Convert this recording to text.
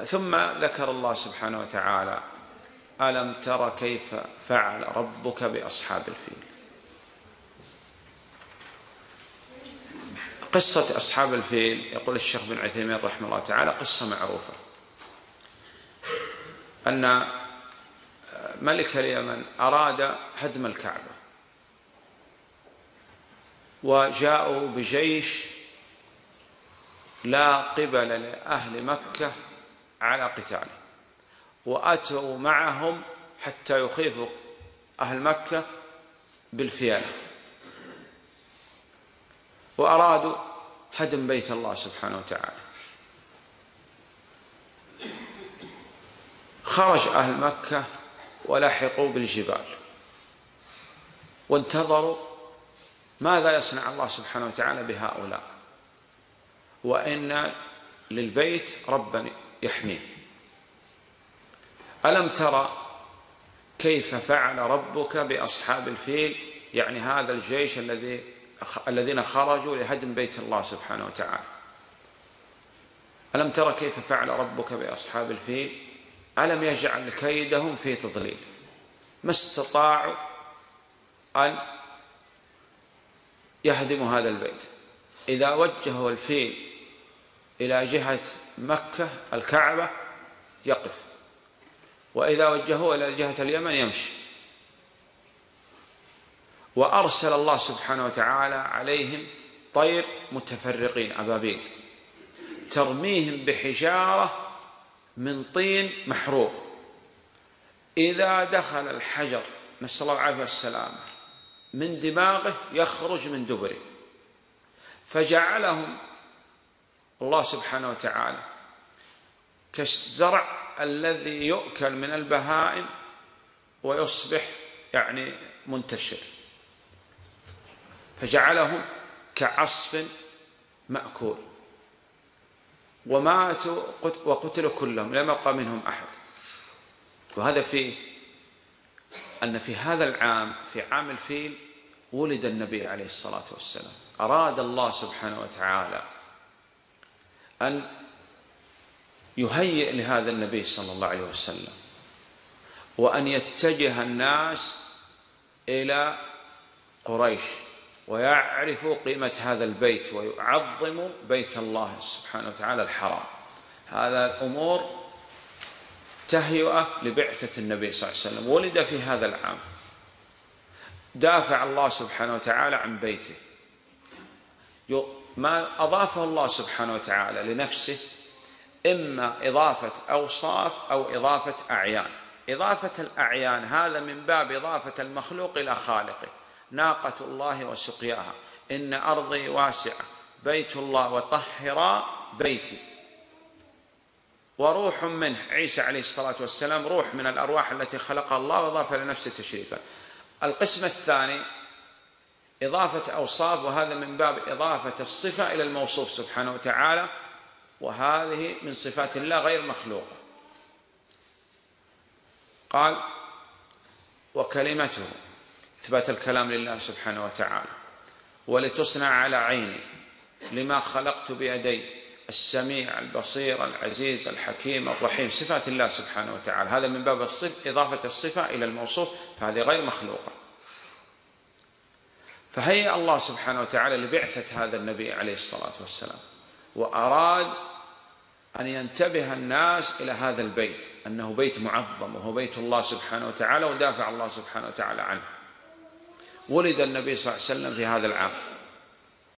ثم ذكر الله سبحانه وتعالى: ألم تر كيف فعل ربك بأصحاب الفيل. قصة أصحاب الفيل يقول الشيخ بن عثيمين رحمه الله تعالى قصة معروفة، أن ملك اليمن أراد هدم الكعبة، وجاءوا بجيش لا قبل لأهل مكة على قتاله، وأتوا معهم حتى يخيفوا أهل مكة بالفيلة، وأرادوا هدم بيت الله سبحانه وتعالى. خرج أهل مكة ولحقوا بالجبال وانتظروا ماذا يصنع الله سبحانه وتعالى بهؤلاء، وإن للبيت ربا يحميه. ألم ترى كيف فعل ربك بأصحاب الفيل، يعني هذا الجيش الذين خرجوا لهدم بيت الله سبحانه وتعالى. ألم ترى كيف فعل ربك بأصحاب الفيل، ألم يجعل كيدهم في تضليل، ما استطاعوا أن يهدموا هذا البيت. إذا وجهوا الفيل إلى جهة مكة الكعبة يقف، وإذا وجهوه إلى جهة اليمن يمشي. وأرسل الله سبحانه وتعالى عليهم طير متفرقين أبابيل ترميهم بحجارة من طين محروق، إذا دخل الحجر نسأل الله العافية والسلامة من دماغه يخرج من دبره، فجعلهم الله سبحانه وتعالى كالزرع الذي يؤكل من البهائم ويصبح يعني منتشر، فجعلهم كعصف مأكول، وماتوا وقتلوا كلهم لم يبق منهم أحد. وهذا فيه أن في هذا العام، في عام الفيل، ولد النبي عليه الصلاة والسلام. أراد الله سبحانه وتعالى أن يهيئ لهذا النبي صلى الله عليه وسلم، وأن يتجه الناس إلى قريش ويعرفوا قيمة هذا البيت ويعظموا بيت الله سبحانه وتعالى الحرام. هذا الأمور تهيئة لبعثة النبي صلى الله عليه وسلم، ولد في هذا العام. دافع الله سبحانه وتعالى عن بيته، ما أضافه الله سبحانه وتعالى لنفسه إما إضافة أوصاف أو إضافة أعيان. إضافة الأعيان هذا من باب إضافة المخلوق إلى خالقه. ناقة الله وسقياها، إن أرضي واسعة، بيت الله وطهر بيتي، وروح منه. عيسى عليه الصلاة والسلام روح من الأرواح التي خلقها الله وأضاف لنفسه تشريفا. القسم الثاني إضافة أوصاف، وهذا من باب إضافة الصفة إلى الموصوف سبحانه وتعالى، وهذه من صفات الله غير مخلوقة. قال: وكلمته، إثبات الكلام لله سبحانه وتعالى، ولتصنع على عيني، لما خلقت بيدي، السميع البصير العزيز الحكيم الرحيم، صفات الله سبحانه وتعالى. هذا من باب إضافة الصفة إلى الموصوف، فهذه غير مخلوقة. فهيأ الله سبحانه وتعالى لبعثة هذا النبي عليه الصلاة والسلام، وأراد أن ينتبه الناس إلى هذا البيت، أنه بيت معظم وهو بيت الله سبحانه وتعالى، ودافع الله سبحانه وتعالى عنه. ولد النبي صلى الله عليه وسلم في هذا العام.